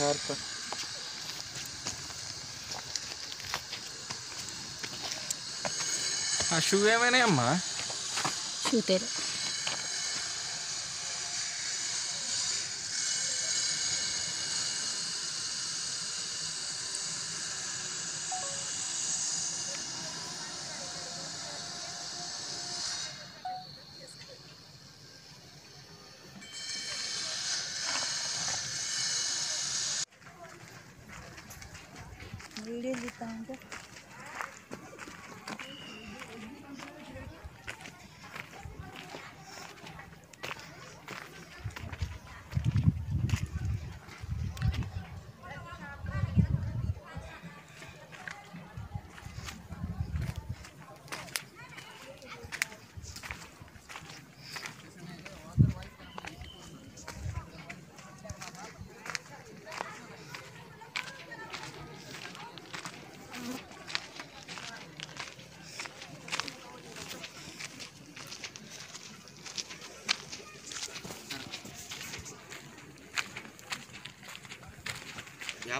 पठार पर। छुए मैंने अम्मा छूते रहे।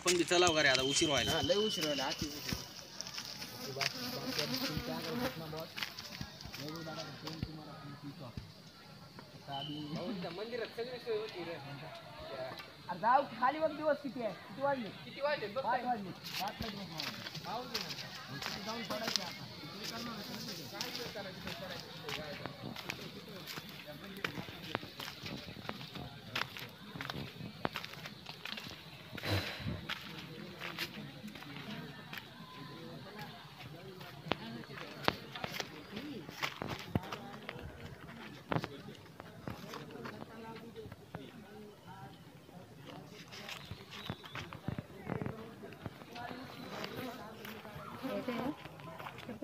आपण चला वगैरे आता उशीर व्हायला लय उशीर व्हायला आती उशीर मंदिरात सगळे सोय होती रे अरे जाऊ खाली बघ दिवस किती आहे किती वाजले बघ 5 वाजले जाऊन पडायचं आता तुम्ही करणार काय करायचं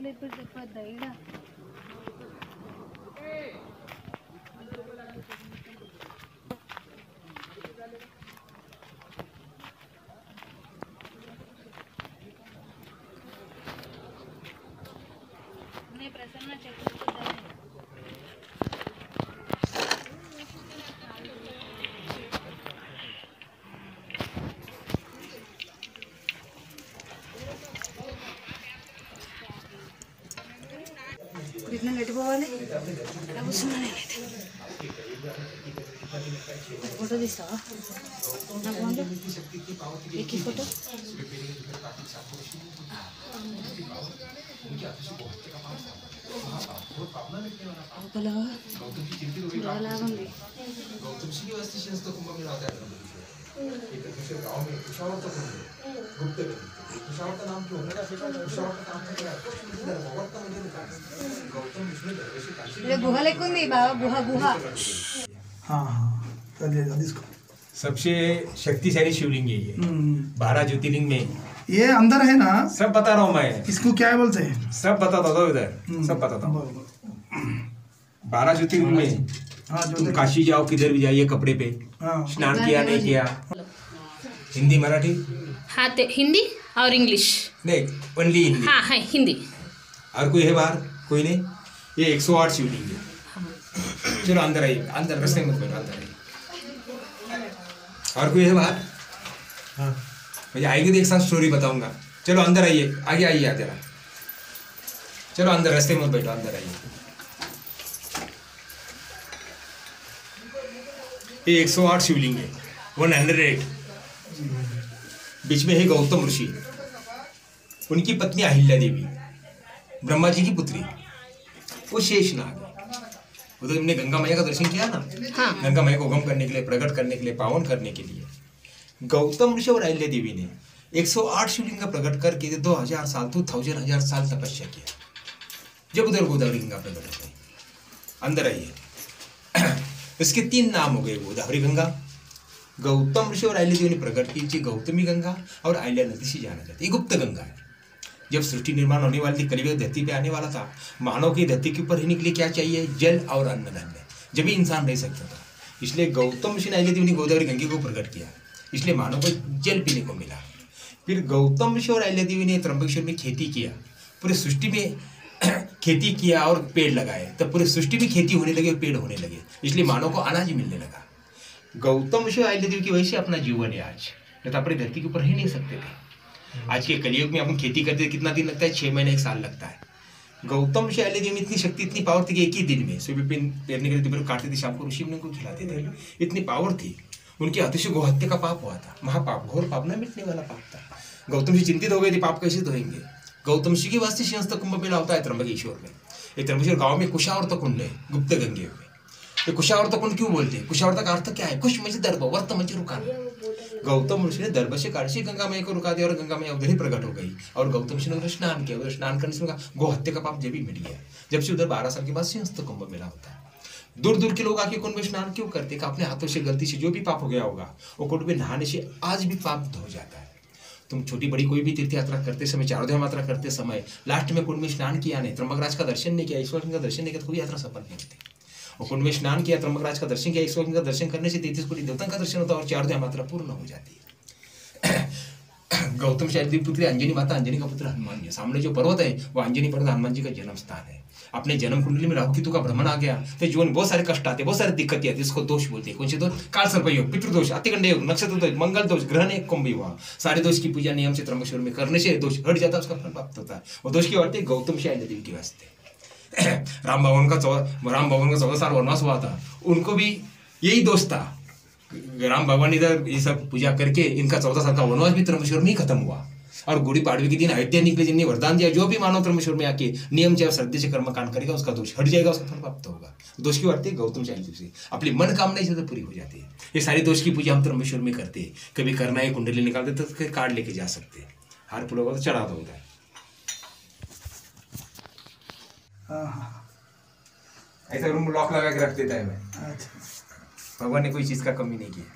फोटो दिखता एक ही फोटो कुशावर्ता नाम क्यों गुहा सबसे शक्तिशाली शिवलिंग है ये 12 ज्योतिर्लिंग में ये अंदर है ना सब बता रहा हूँ मैं इसको क्या बोलते हैं सब बताता था इधर सब बताता हूँ 12 ज्योतिर्लिंग में तुम काशी जाओ किधर भी जाइए कपड़े पे स्नान किया नहीं किया हिंदी मराठी हाँ हिंदी और इंग्लिश नहीं ओनली हिंदी हाँ है हिंदी और कोई है बाहर कोई नहीं ये 108 शिवलिंग है चलो अंदर आइए अंदर रस्ते में अंदर आइए और कोई है बाहर हाँ मुझे आएगी तो एक साथ स्टोरी बताऊंगा चलो अंदर आइए आगे आइए जरा चलो अंदर रास्ते में बैठो अंदर आइए ये 108 शिवलिंग है 108 बीच में है गौतम ऋषि उनकी पत्नी अहिल्या देवी ब्रह्मा जी की पुत्री वो शेषनाग वो तो तुमने गंगा मैया का दर्शन किया ना हाँ। गंगा मैया को गम करने के लिए प्रकट करने के लिए पावन करने के लिए गौतम ऋषि और अहिल्या देवी ने 108 शिवलिंग का प्रकट करके 2000 साल तपस्या किया जब उधर गोदावरी गंगा प्रकट हो गई अंदर आइए इसके 3 नाम हो गए गोदावरी गंगा गौतम ऋषि और अहिल्या देवी ने प्रकट की गौतमी गंगा और अहिल्या नदी से जाना जाता है गुप्त गंगा है जब सृष्टि निर्माण होने वाली थी कलियुग धरती पे आने वाला था मानव की धरती के ऊपर रहने के लिए क्या चाहिए जल और अन्न धान्य जब ही इंसान रह सकता था इसलिए गौतम ऋषि ने अहिल्या देवी ने गोदावरी गंगा को प्रकट किया इसलिए मानव को जल पीने को मिला फिर गौतम ऋषि और अहिल्या देवी ने त्र्यंबकेश्वर में खेती किया पूरे सृष्टि में खेती किया और पेड़ लगाए तब पूरे सृष्टि में खेती होने लगे और पेड़ होने लगे इसलिए मानव को अनाज मिलने लगा गौतम ऋषि और अहिल्या देवी की वजह से अपना जीवन है आज प्रतापरी धरती के ऊपर रह नहीं सकते थे। आज के कलियुग में अपन खेती करते कितना दिन लगता है, 6 महीने 1 साल लगता है। गौतम ऋषि अहिल्या देवी में इतनी शक्ति, इतनी पावर थी कि एक ही दिन में सुबह पेरने के लिए काटते थे, शाम को ऋषि मुनि को खिलाते थे, इतनी पावर थी। उनकी अतिशय गोहत्या का पाप हुआ था, महापाप, घोर पाप, न मिटने वाला पाप था। गौतम ऋषि चिंतित हो गए थे, पाप कैसे धोएंगे। गौतम ऋषि के वास्ते श्रीहस्त कुंभ मेला होता है त्र्यंबकेश्वर में। ये त्र्यंबकेश्वर गाँव में कुशावर्ता कुंड है, गुप्त गंगे में। ये कुशावर्ता कुंड क्यों बोलते हैं? कुशावर्ता का अर्थ क्या है? कुश म्हणजे दर्भ, वर्त म्हणजे रुकाना। गौतम ऋषि ने दर्भ से काशी गंगा मैया को रुका दिया और गंगा मैया उधर ही प्रकट हो गई और गौतम ऋषि ने उधर स्नान किया। उधर स्नान करने से गोहत्या का पाप जब भी मिट गया। जब से उधर 12 साल के बाद श्रीहस्त कुंभ मेला होता है। दूर दूर के लोग आके कुंड में स्नान क्यों करते हैं? अपने हाथों से गलती से जो भी पाप हो गया होगा वो कुंड में नहाने से आज भी पाप धो जाता है। तुम छोटी बड़ी कोई भी तीर्थ यात्रा करते समय, चारोधाम यात्रा करते समय लास्ट में कुंड में स्नान किया नहीं, त्र्यंबकराज का दर्शन नहीं किया, ईश्वर का दर्शन नहीं किया तो कोई यात्रा सफल नहीं होती। और कुंड में स्नान किया, त्र्यंबकराज का दर्शन किया, ईश्वर का दर्शन करने से 33 कोटि देवताओं का दर्शन होता है और चारोधाम यात्रा पूर्ण हो जाती है। गौतम ऋषि पुत्री अंजनी माता, अंजनी का पुत्र हनुमान जी। सामने जो पर्वत है वो अंजनी पर्वत हनुमान जी का जन्म स्थान है। अपने जन्म कुंडली में राहु केतु का भ्रमण आ गया तो जीवन बहुत सारे कष्ट आते, बहुत सारी दिक्कतें आती, इसको दोष बोलते हैं। कौन से दोष? काल सर्पयोग, पितृदोष, अतिगंड योग, नक्षत्र दोष, मंगल दोष, ग्रहण एक कुंभ विवाह। सारे दोष की पूजा नियम से त्र्यंबकेश्वर में करने से दोष हट जाता है, उसका फल प्राप्त होता है। और दोष की बात है गौतम ऋषि अहिल्या देवी के वास्ते। राम भगवान का 14 साल वनवास हुआ था, उनको भी यही दोष था। राम भगवान इधर ये सब पूजा करके इनका 14 साल का वनवास भी त्र्यंबकेश्वर में ही खत्म हुआ। और गुड़ी पाड़वी के दिन अयोध्या निकले, जिन्हें वरदान दिया जो भी मानव त्र्यंबकेश्वर में आके नियम चाहे श्रद्धे से कर्मकांड करेगा उसका दोष हट जाएगा, उसका फल प्राप्त होगा। दोष की बात है गौतम ऋषि, अपनी मन कामना ज्यादा पूरी हो जाती है। ये सारी दोष की पूजा हम त्र्यंबकेश्वर में करते हैं। कभी करना है कुंडली निकालते तो फिर कार्ड लेके जा सकते हैं, हार फूल होगा तो चढ़ा होता है। ऐसा रूम लॉक लगा के रख देता है मैं, भगवान ने कोई चीज का कमी नहीं किया।